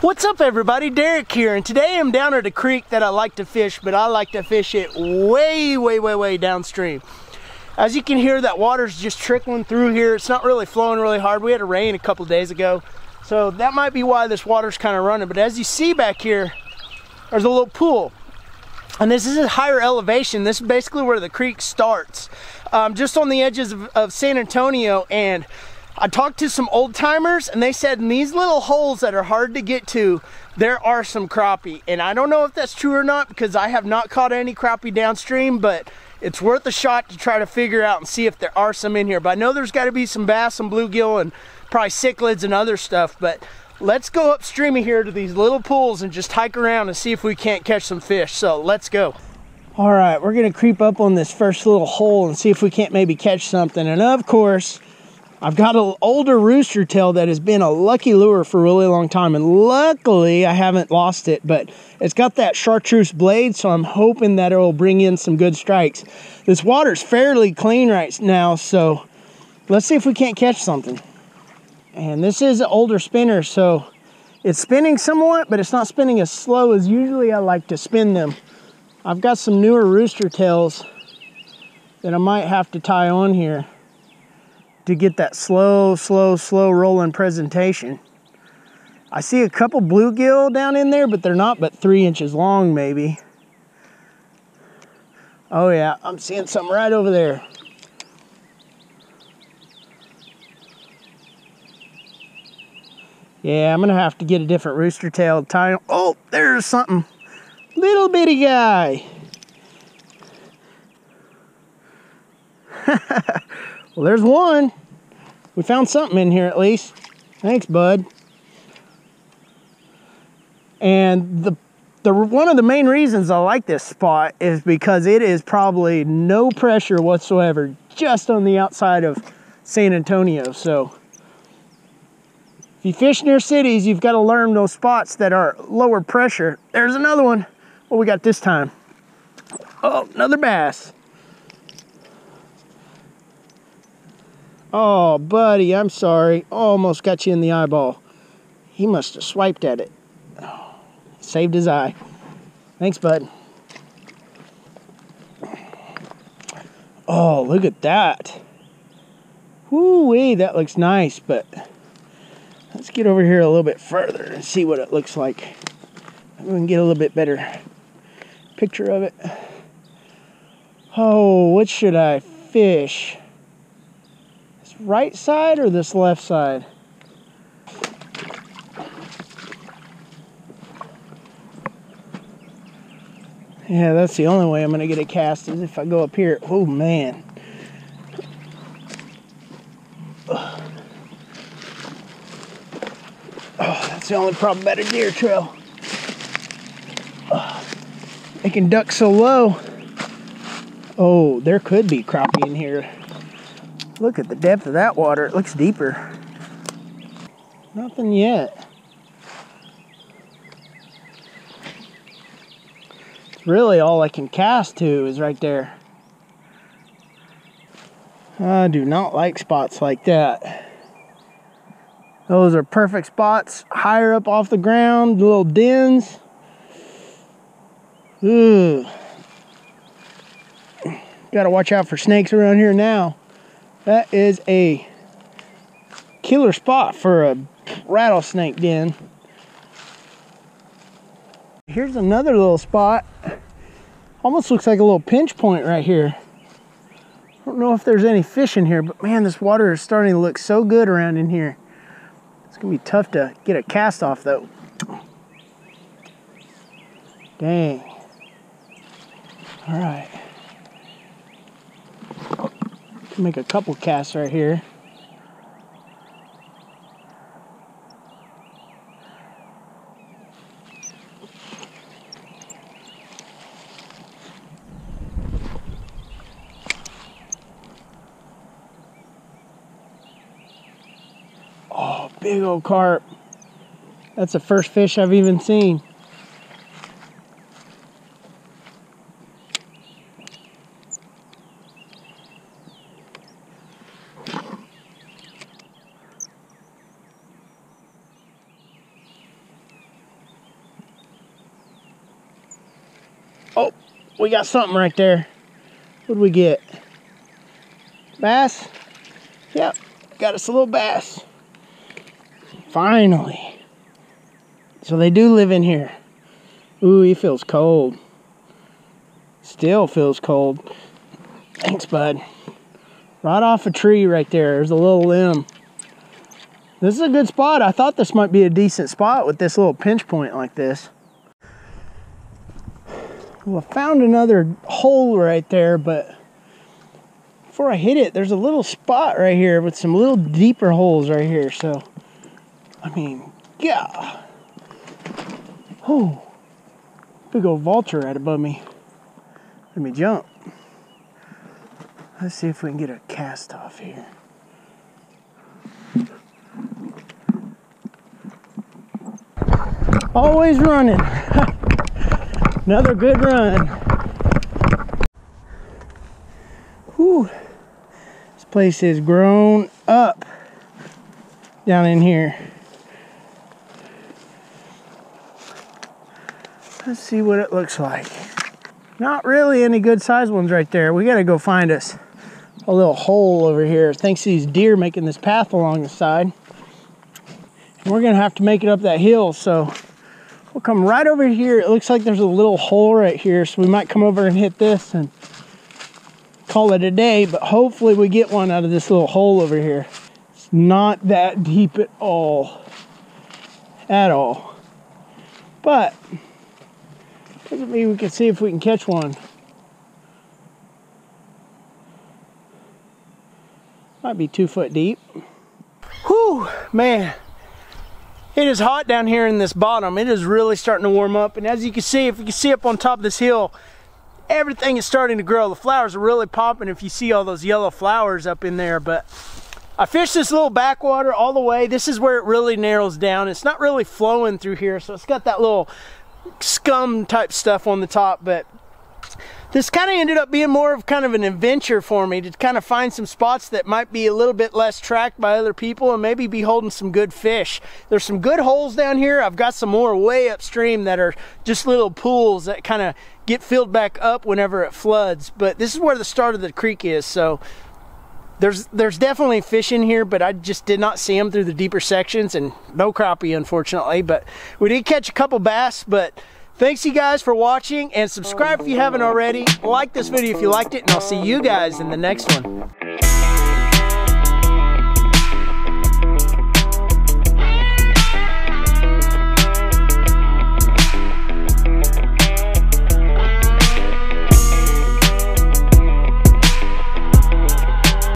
What's up everybody, Derek here, and today I'm down at a creek that I like to fish, but I like to fish it way downstream. As you can hear, that water's just trickling through here. It's not really flowing really hard. We had a rain a couple days ago, so that might be why this water's kind of running. But as you see back here, there's a little pool, and this is a higher elevation. This is basically where the creek starts, just on the edges of San Antonio. And I talked to some old timers, and they said in these little holes that are hard to get to, there are some crappie. And I don't know if that's true or not, because I have not caught any crappie downstream, but it's worth a shot to try to figure out and see if there are some in here. But I know there's got to be some bass, some bluegill, and probably cichlids and other stuff. But let's go upstream of here to these little pools and just hike around and see if we can't catch some fish. So let's go. All right, we're going to creep up on this first little hole and see if we can't maybe catch something. And of course, I've got an older rooster tail that has been a lucky lure for a really long time, and luckily I haven't lost it, but it's got that chartreuse blade, so I'm hoping that it'll bring in some good strikes. This water's fairly clean right now, so let's see if we can't catch something. And this is an older spinner, so it's spinning somewhat, but it's not spinning as slow as usually I like to spin them. I've got some newer rooster tails that I might have to tie on here to get that slow rolling presentation. I see a couple bluegill down in there, but they're not but 3 inches long maybe. Oh yeah, I'm seeing some right over there. Yeah, I'm gonna have to get a different rooster tail tie. Oh, there's something. Little bitty guy. Well, there's one. We found something in here at least. Thanks, bud. And the one of the main reasons I like this spot is because it is probably no pressure whatsoever, just on the outside of San Antonio. So if you fish near cities, you've got to learn those spots that are lower pressure. There's another one. What we got this time? Oh, another bass. Oh, buddy, I'm sorry. Almost got you in the eyeball. He must have swiped at it. Oh, saved his eye. Thanks, bud. Oh, look at that. Woo-wee, that looks nice, but let's get over here a little bit further and see what it looks like. We can get a little bit better picture of it. Oh, what should I fish? Right side or this left side? Yeah, that's the only way I'm gonna get a cast, is if I go up here. Oh man. Oh, that's the only problem about a deer trail. Oh, they can duck so low. Oh, there could be crappie in here. Look at the depth of that water. It looks deeper. Nothing yet. Really all I can cast to is right there. I do not like spots like that. Those are perfect spots. Higher up off the ground, little dens. Ooh. Gotta watch out for snakes around here now. That is a killer spot for a rattlesnake den. Here's another little spot. Almost looks like a little pinch point right here. I don't know if there's any fish in here, but man, this water is starting to look so good around in here. It's gonna be tough to get a cast off though. Dang. All right. Make a couple casts right here. Oh, big old carp. That's the first fish I've even seen. Oh, we got something right there. What did we get? Bass? Yep, got us a little bass. Finally. So they do live in here. Ooh, he feels cold. Still feels cold. Thanks, bud. Right off a tree right there. There's a little limb. This is a good spot. I thought this might be a decent spot with this little pinch point like this. Well, I found another hole right there, but before I hit it, there's a little spot right here with some little deeper holes right here. So, I mean, yeah. Oh, big old vulture right above me. Let me jump. Let's see if we can get a cast off here. Always running. Another good run. Whew. This place is grown up down in here. Let's see what it looks like. Not really any good sized ones right there. We gotta go find us a little hole over here. Thanks to these deer making this path along the side. And we're gonna have to make it up that hill, so we'll come right over here. It looks like there's a little hole right here, so we might come over and hit this and call it a day, but hopefully we get one out of this little hole over here. It's not that deep at all. At all. But doesn't mean we can see if we can catch one. Might be 2 foot deep. Whew, man. It is hot down here in this bottom. It is really starting to warm up. And as you can see, if you can see up on top of this hill, everything is starting to grow. The flowers are really popping if you see all those yellow flowers up in there. But I fished this little backwater all the way. This is where it really narrows down. It's not really flowing through here. So it's got that little scum type stuff on the top, but this kind of ended up being more of kind of an adventure for me to kind of find some spots that might be a little bit less tracked by other people and maybe be holding some good fish. There's some good holes down here. I've got some more way upstream that are just little pools that kind of get filled back up whenever it floods, but this is where the start of the creek is, so there's definitely fish in here, but I just did not see them through the deeper sections, and no crappie, unfortunately. But we did catch a couple bass. But thanks you guys for watching, and subscribe if you haven't already. Like this video if you liked it, and I'll see you guys in the next one.